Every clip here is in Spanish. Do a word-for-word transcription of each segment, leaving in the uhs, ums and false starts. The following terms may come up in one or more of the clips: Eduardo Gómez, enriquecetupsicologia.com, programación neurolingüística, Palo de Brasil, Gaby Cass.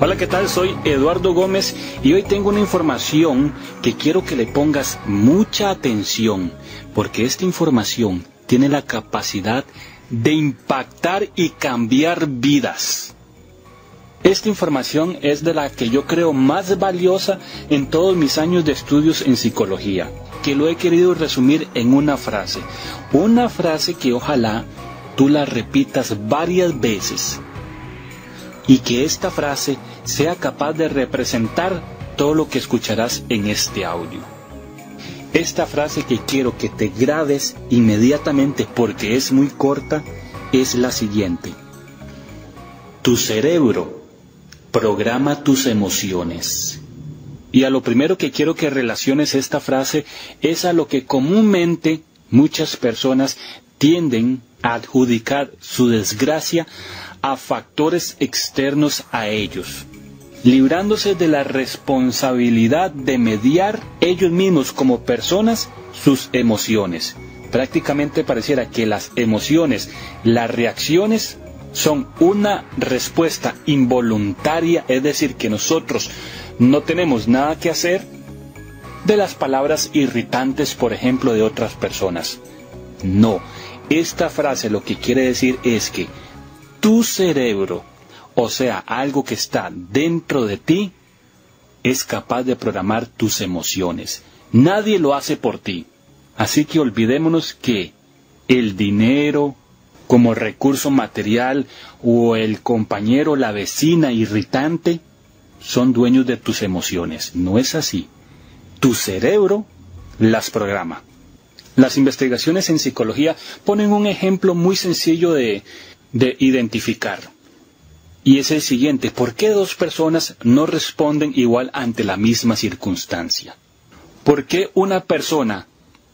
Hola, ¿qué tal? Soy Eduardo Gómez y hoy tengo una información que quiero que le pongas mucha atención, porque esta información tiene la capacidad de impactar y cambiar vidas. Esta información es de la que yo creo más valiosa en todos mis años de estudios en psicología, que lo he querido resumir en una frase. Una frase que ojalá tú la repitas varias veces. Y que esta frase sea capaz de representar todo lo que escucharás en este audio. Esta frase que quiero que te grabes inmediatamente porque es muy corta, es la siguiente. Tu cerebro programa tus emociones. Y a lo primero que quiero que relaciones esta frase es a lo que comúnmente muchas personas tienden a adjudicar su desgracia a factores externos a ellos, librándose de la responsabilidad de mediar ellos mismos como personas sus emociones. Prácticamente pareciera que las emociones, las reacciones, son una respuesta involuntaria, es decir, que nosotros no tenemos nada que hacer de las palabras irritantes, por ejemplo, de otras personas. No, esta frase lo que quiere decir es que tu cerebro, o sea, algo que está dentro de ti, es capaz de programar tus emociones. Nadie lo hace por ti. Así que olvidémonos que el dinero como recurso material o el compañero, la vecina irritante, son dueños de tus emociones. No es así. Tu cerebro las programa. Las investigaciones en psicología ponen un ejemplo muy sencillo de... de identificar. Y es el siguiente: ¿por qué dos personas no responden igual ante la misma circunstancia? ¿Por qué una persona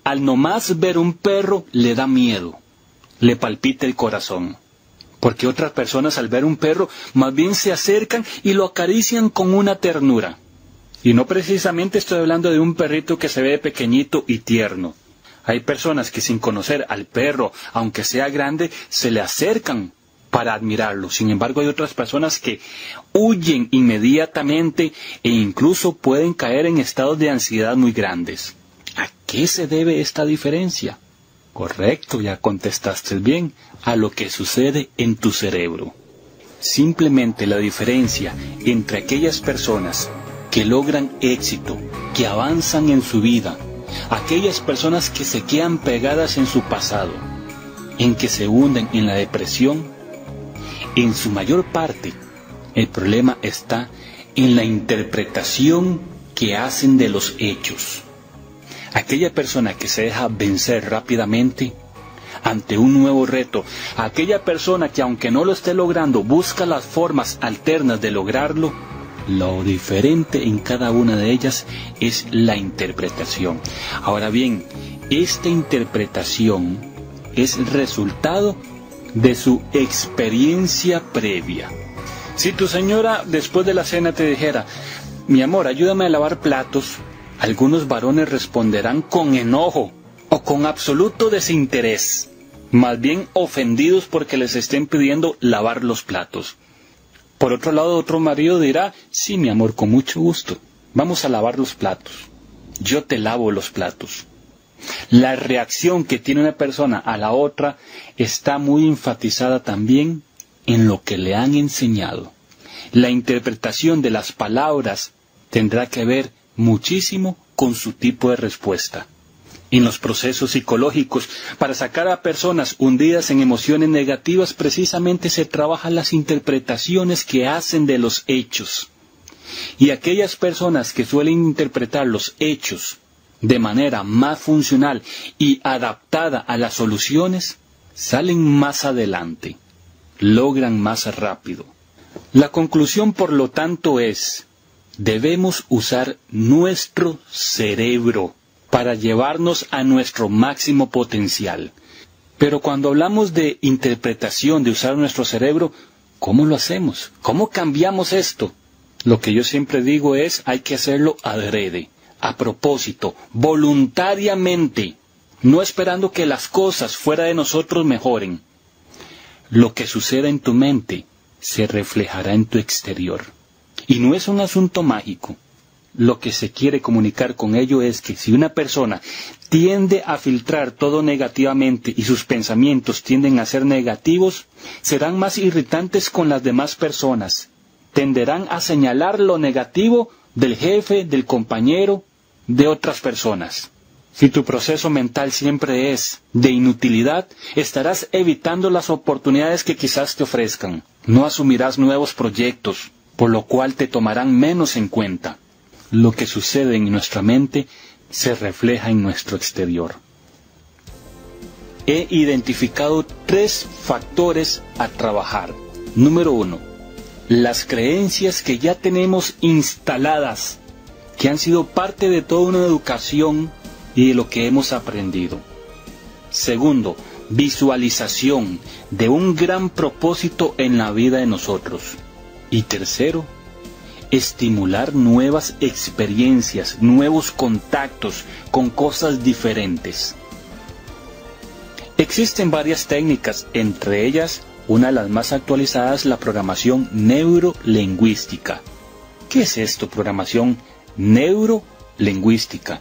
al nomás ver un perro le da miedo, le palpita el corazón? ¿Por qué otras personas al ver un perro más bien se acercan y lo acarician con una ternura? Y no precisamente estoy hablando de un perrito que se ve pequeñito y tierno. Hay personas que sin conocer al perro, aunque sea grande, se le acercan para admirarlo. Sin embargo, hay otras personas que huyen inmediatamente e incluso pueden caer en estados de ansiedad muy grandes. ¿A qué se debe esta diferencia? Correcto, ya contestaste bien, a lo que sucede en tu cerebro. Simplemente la diferencia entre aquellas personas que logran éxito, que avanzan en su vida, aquellas personas que se quedan pegadas en su pasado, en que se hunden en la depresión, en su mayor parte, el problema está en la interpretación que hacen de los hechos. Aquella persona que se deja vencer rápidamente ante un nuevo reto, aquella persona que aunque no lo esté logrando, busca las formas alternas de lograrlo. Lo diferente en cada una de ellas es la interpretación. Ahora bien, esta interpretación es el resultado de su experiencia previa. Si tu señora después de la cena te dijera, mi amor, ayúdame a lavar platos, algunos varones responderán con enojo o con absoluto desinterés, más bien ofendidos porque les estén pidiendo lavar los platos. Por otro lado, otro marido dirá, sí, mi amor, con mucho gusto, vamos a lavar los platos, yo te lavo los platos. La reacción que tiene una persona a la otra está muy enfatizada también en lo que le han enseñado. La interpretación de las palabras tendrá que ver muchísimo con su tipo de respuesta. En los procesos psicológicos, para sacar a personas hundidas en emociones negativas, precisamente se trabajan las interpretaciones que hacen de los hechos. Y aquellas personas que suelen interpretar los hechos de manera más funcional y adaptada a las soluciones, salen más adelante, logran más rápido. La conclusión, por lo tanto, es: debemos usar nuestro cerebro para llevarnos a nuestro máximo potencial. Pero cuando hablamos de interpretación, de usar nuestro cerebro, ¿cómo lo hacemos? ¿Cómo cambiamos esto? Lo que yo siempre digo es, hay que hacerlo adrede, a propósito, voluntariamente. no esperando que las cosas fuera de nosotros mejoren. Lo que suceda en tu mente se reflejará en tu exterior. Y no es un asunto mágico. Lo que se quiere comunicar con ello es que si una persona tiende a filtrar todo negativamente y sus pensamientos tienden a ser negativos, serán más irritantes con las demás personas. Tenderán a señalar lo negativo del jefe, del compañero, de otras personas. Si tu proceso mental siempre es de inutilidad, estarás evitando las oportunidades que quizás te ofrezcan. No asumirás nuevos proyectos, por lo cual te tomarán menos en cuenta. Lo que sucede en nuestra mente se refleja en nuestro exterior. He identificado tres factores a trabajar. Número uno, las creencias que ya tenemos instaladas, que han sido parte de toda una educación y de lo que hemos aprendido. Segundo, visualización de un gran propósito en la vida de nosotros. Y tercero, estimular nuevas experiencias, nuevos contactos con cosas diferentes. Existen varias técnicas, entre ellas, una de las más actualizadas, la programación neurolingüística. ¿Qué es esto? Programación neurolingüística.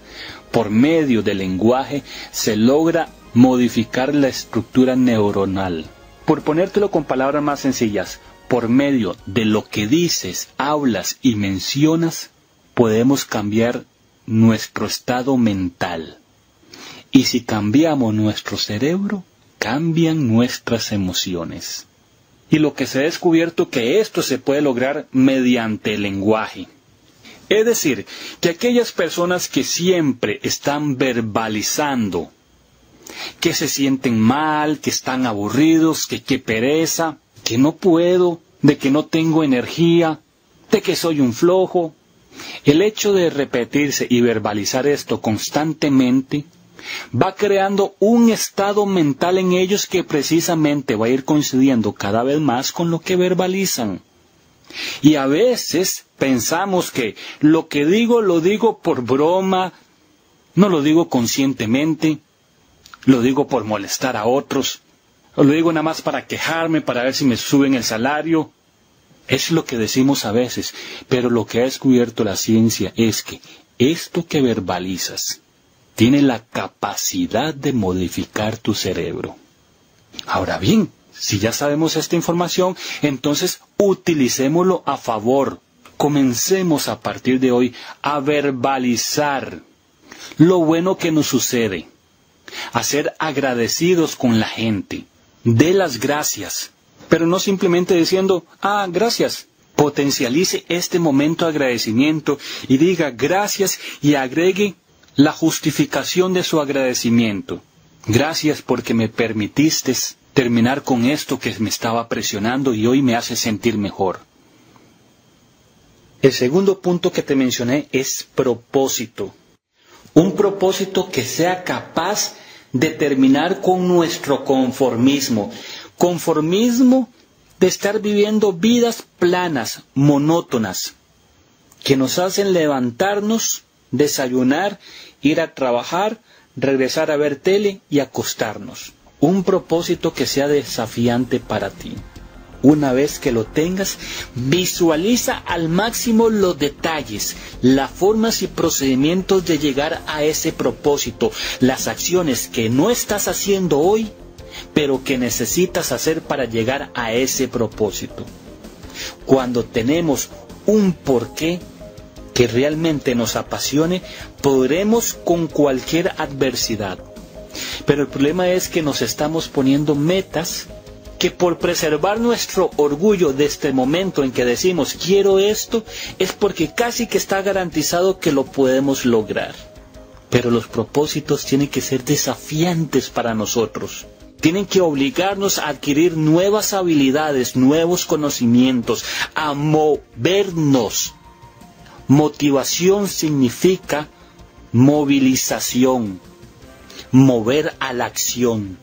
Por medio del lenguaje se logra modificar la estructura neuronal. Por ponértelo con palabras más sencillas, por medio de lo que dices, hablas y mencionas, podemos cambiar nuestro estado mental. Y si cambiamos nuestro cerebro, cambian nuestras emociones. Y lo que se ha descubierto que esto se puede lograr mediante el lenguaje. Es decir, que aquellas personas que siempre están verbalizando, que se sienten mal, que están aburridos, que qué pereza, que no puedo, de que no tengo energía, de que soy un flojo. El hecho de repetirse y verbalizar esto constantemente va creando un estado mental en ellos que precisamente va a ir coincidiendo cada vez más con lo que verbalizan. Y a veces pensamos que lo que digo, lo digo por broma, no lo digo conscientemente, lo digo por molestar a otros. Lo digo nada más para quejarme, para ver si me suben el salario. Es lo que decimos a veces, pero lo que ha descubierto la ciencia es que esto que verbalizas tiene la capacidad de modificar tu cerebro. Ahora bien, si ya sabemos esta información, entonces utilicémoslo a favor. Comencemos a partir de hoy a verbalizar lo bueno que nos sucede, a ser agradecidos con la gente. Dé las gracias, pero no simplemente diciendo, ah, gracias. Potencialice este momento de agradecimiento y diga gracias y agregue la justificación de su agradecimiento. Gracias porque me permitiste terminar con esto que me estaba presionando y hoy me hace sentir mejor. El segundo punto que te mencioné es propósito. Un propósito que sea capaz de terminar con nuestro conformismo. Conformismo de estar viviendo vidas planas, monótonas, que nos hacen levantarnos, desayunar, ir a trabajar, regresar a ver tele y acostarnos. Un propósito que sea desafiante para ti. Una vez que lo tengas, visualiza al máximo los detalles, las formas y procedimientos de llegar a ese propósito, las acciones que no estás haciendo hoy, pero que necesitas hacer para llegar a ese propósito. Cuando tenemos un porqué que realmente nos apasione, podremos con cualquier adversidad. Pero el problema es que nos estamos poniendo metas que por preservar nuestro orgullo de este momento en que decimos quiero esto, es porque casi que está garantizado que lo podemos lograr. Pero los propósitos tienen que ser desafiantes para nosotros. Tienen que obligarnos a adquirir nuevas habilidades, nuevos conocimientos, a movernos. Motivación significa movilización, mover a la acción.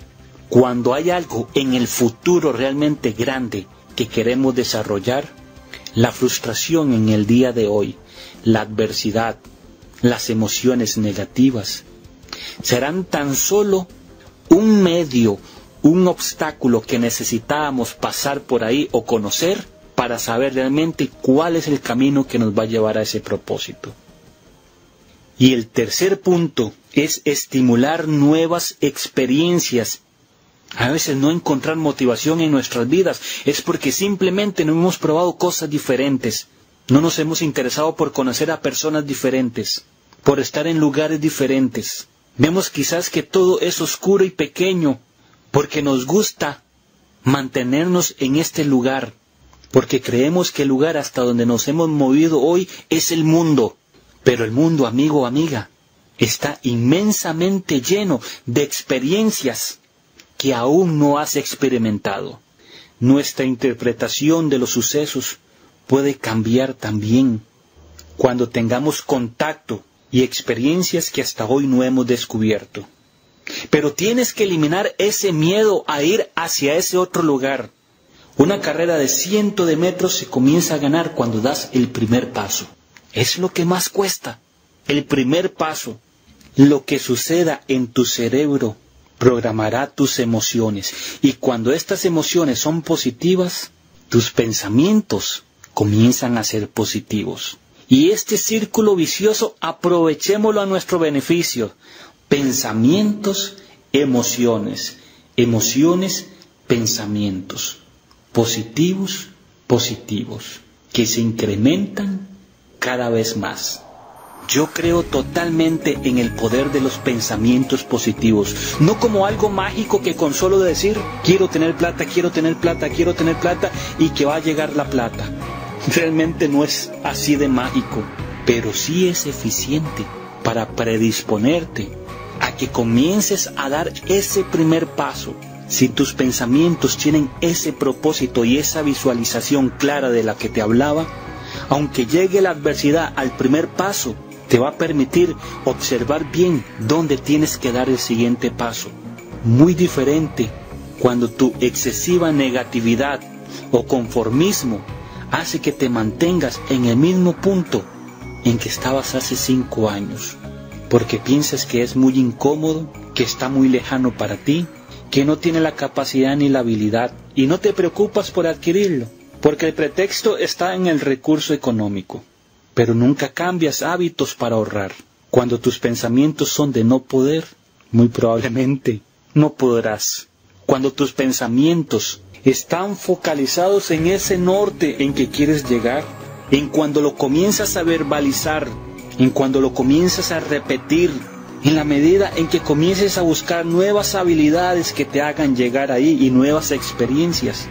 Cuando hay algo en el futuro realmente grande que queremos desarrollar, la frustración en el día de hoy, la adversidad, las emociones negativas, serán tan solo un medio, un obstáculo que necesitábamos pasar por ahí o conocer para saber realmente cuál es el camino que nos va a llevar a ese propósito. Y el tercer punto es estimular nuevas experiencias. A veces no encontrar motivación en nuestras vidas es porque simplemente no hemos probado cosas diferentes. No nos hemos interesado por conocer a personas diferentes, por estar en lugares diferentes. Vemos quizás que todo es oscuro y pequeño porque nos gusta mantenernos en este lugar, porque creemos que el lugar hasta donde nos hemos movido hoy es el mundo. Pero el mundo, amigo o amiga, está inmensamente lleno de experiencias que aún no has experimentado. Nuestra interpretación de los sucesos puede cambiar también cuando tengamos contacto y experiencias que hasta hoy no hemos descubierto. Pero tienes que eliminar ese miedo a ir hacia ese otro lugar. Una carrera de cientos de metros se comienza a ganar cuando das el primer paso. Es lo que más cuesta, el primer paso. Lo que suceda en tu cerebro programará tus emociones, y cuando estas emociones son positivas, tus pensamientos comienzan a ser positivos. Y este círculo vicioso, aprovechémoslo a nuestro beneficio. Pensamientos, emociones, emociones, pensamientos, positivos, positivos, que se incrementan cada vez más. Yo creo totalmente en el poder de los pensamientos positivos, no como algo mágico que con solo decir, quiero tener plata, quiero tener plata, quiero tener plata, y que va a llegar la plata. Realmente no es así de mágico, pero sí es eficiente para predisponerte a que comiences a dar ese primer paso. Si tus pensamientos tienen ese propósito y esa visualización clara de la que te hablaba, aunque llegue la adversidad al primer paso, te va a permitir observar bien dónde tienes que dar el siguiente paso. Muy diferente cuando tu excesiva negatividad o conformismo hace que te mantengas en el mismo punto en que estabas hace cinco años, porque piensas que es muy incómodo, que está muy lejano para ti, que no tiene la capacidad ni la habilidad, y no te preocupas por adquirirlo. Porque el pretexto está en el recurso económico, pero nunca cambias hábitos para ahorrar. Cuando tus pensamientos son de no poder, muy probablemente no podrás. Cuando tus pensamientos están focalizados en ese norte en que quieres llegar, en cuando lo comienzas a verbalizar, en cuando lo comienzas a repetir, en la medida en que comiences a buscar nuevas habilidades que te hagan llegar ahí y nuevas experiencias,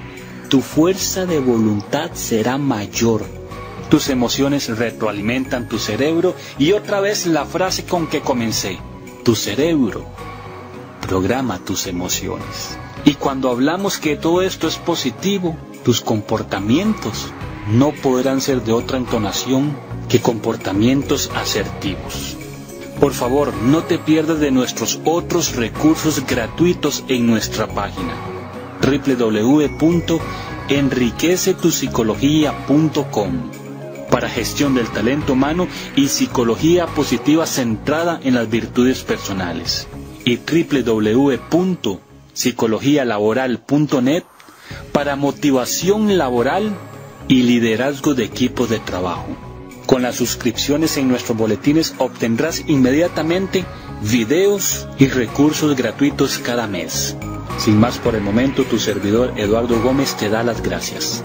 tu fuerza de voluntad será mayor. Tus emociones retroalimentan tu cerebro, y otra vez la frase con que comencé. Tu cerebro programa tus emociones. Y cuando hablamos que todo esto es positivo, tus comportamientos no podrán ser de otra entonación que comportamientos asertivos. Por favor, no te pierdas de nuestros otros recursos gratuitos en nuestra página doble u doble u doble u punto enriquece tu psicología punto com, para gestión del talento humano y psicología positiva centrada en las virtudes personales, y doble u doble u doble u punto psicologialaboral punto net para motivación laboral y liderazgo de equipos de trabajo. Con las suscripciones en nuestros boletines obtendrás inmediatamente videos y recursos gratuitos cada mes. Sin más por el momento, tu servidor Eduardo Gómez te da las gracias.